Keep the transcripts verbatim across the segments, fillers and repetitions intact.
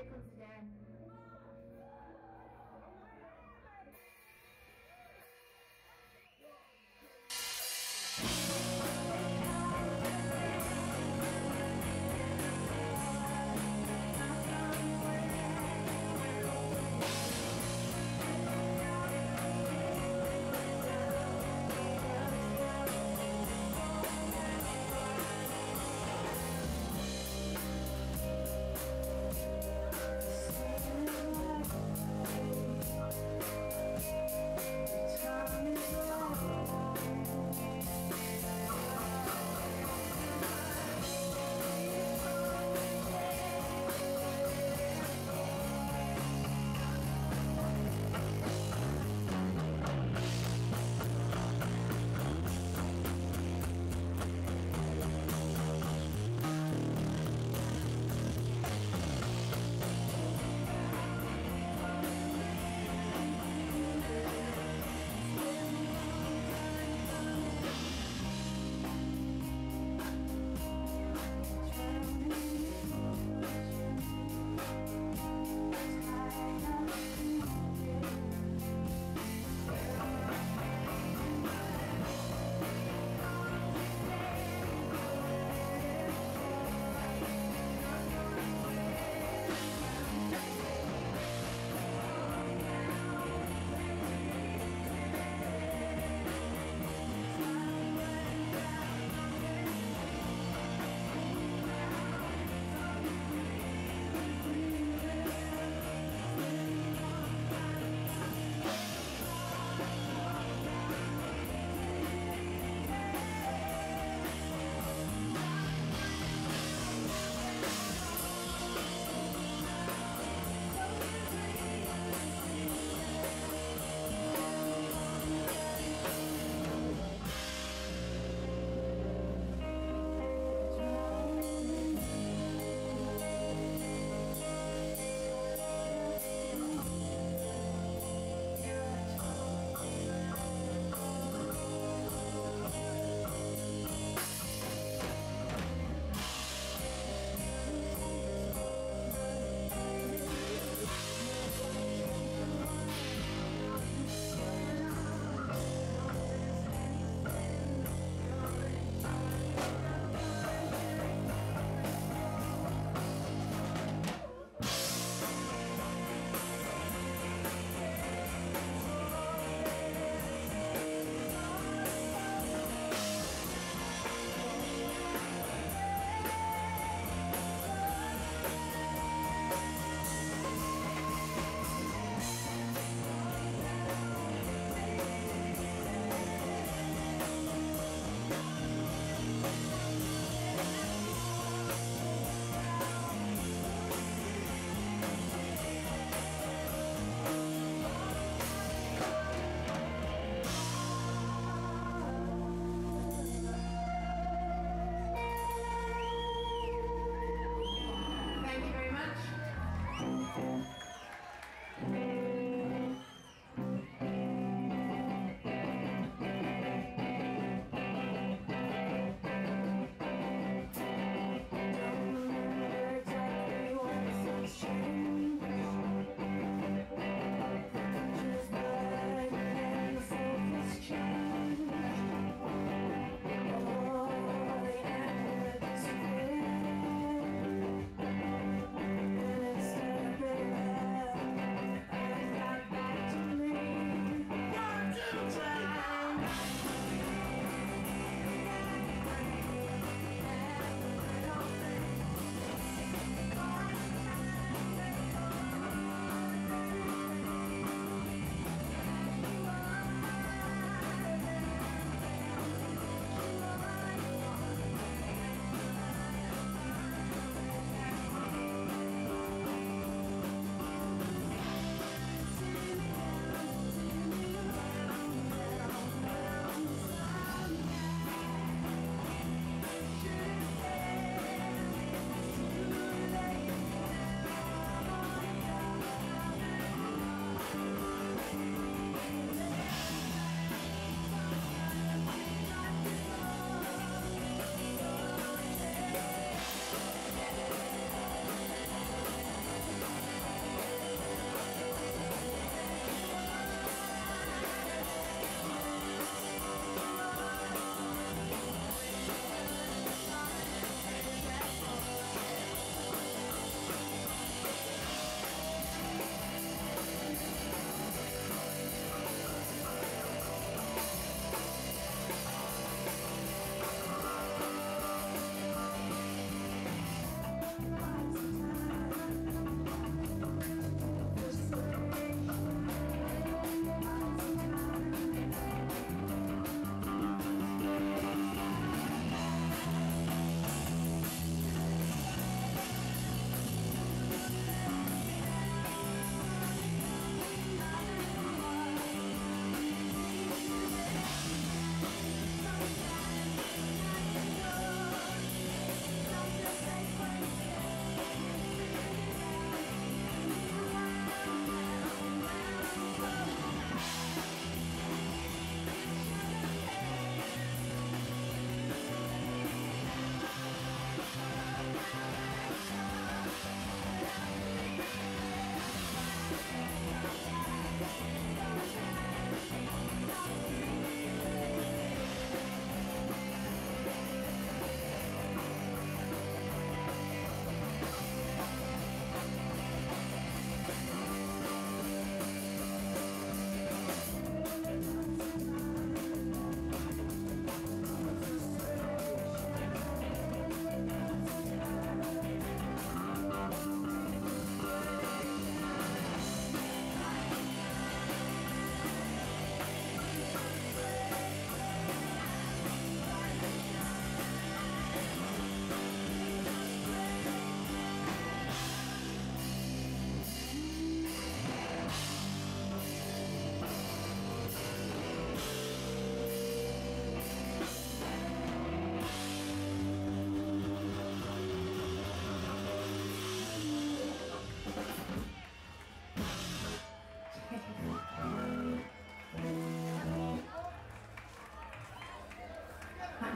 Here comes Dad. We'll be right back.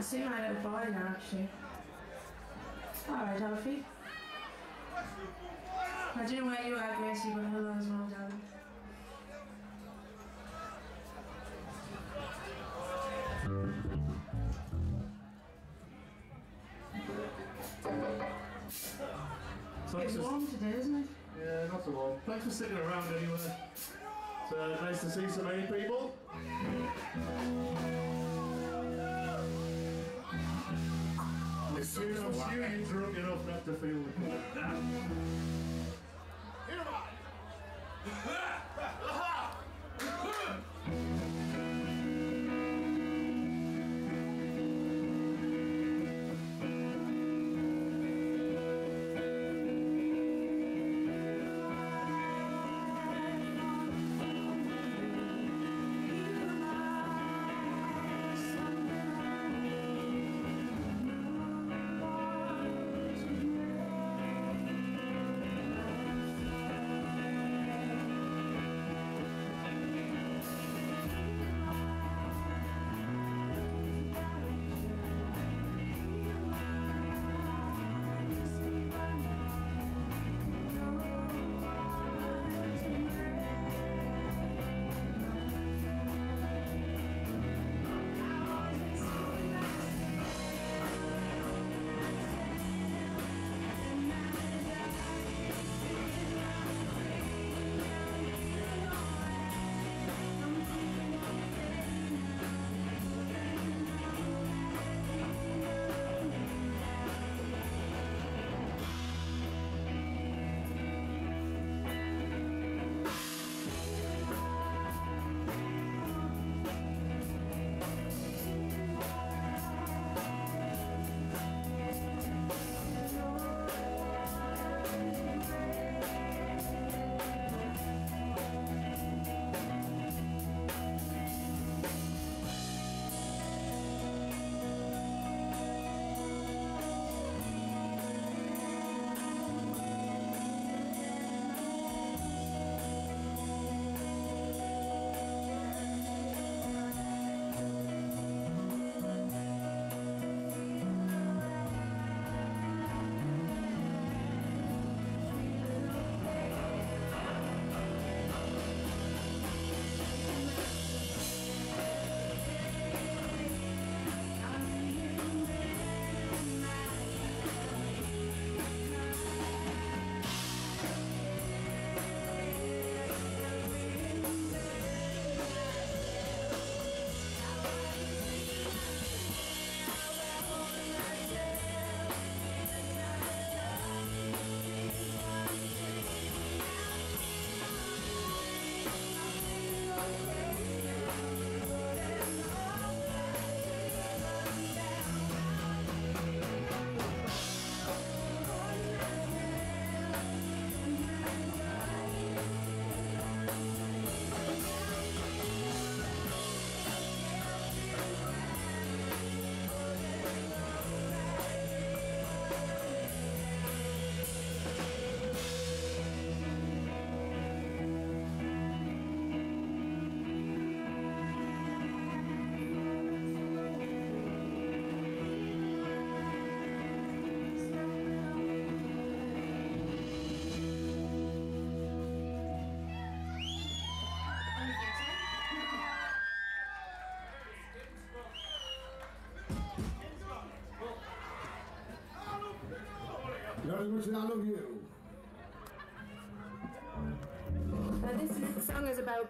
can see my little boy now, actually. Alright, Alfie. I don't know where you are, Gracie, but hello as well, darling. So it's warm today, isn't it? Yeah, not so warm. Thanks for sticking around anyway. It's uh, nice to see so many people. It's you, you drunk enough not to feel it. Here am I!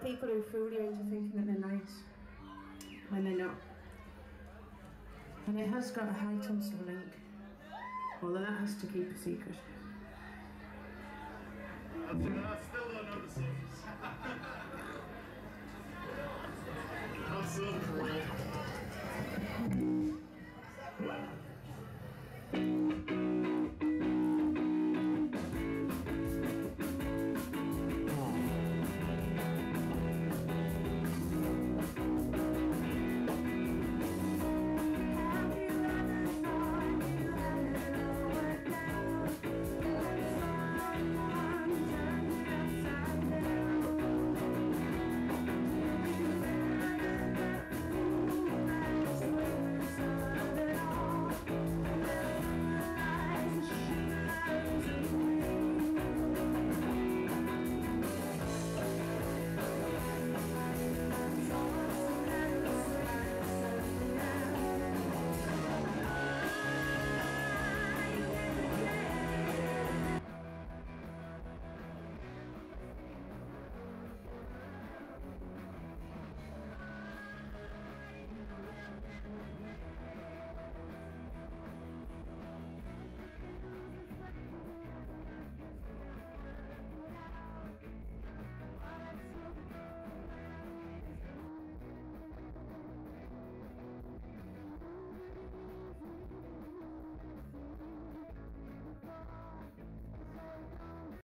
People who fool you into thinking that they're nice when they're not. And it has got a high tensile link, although that has to keep a secret. I still don't know the secrets. I'm so cool.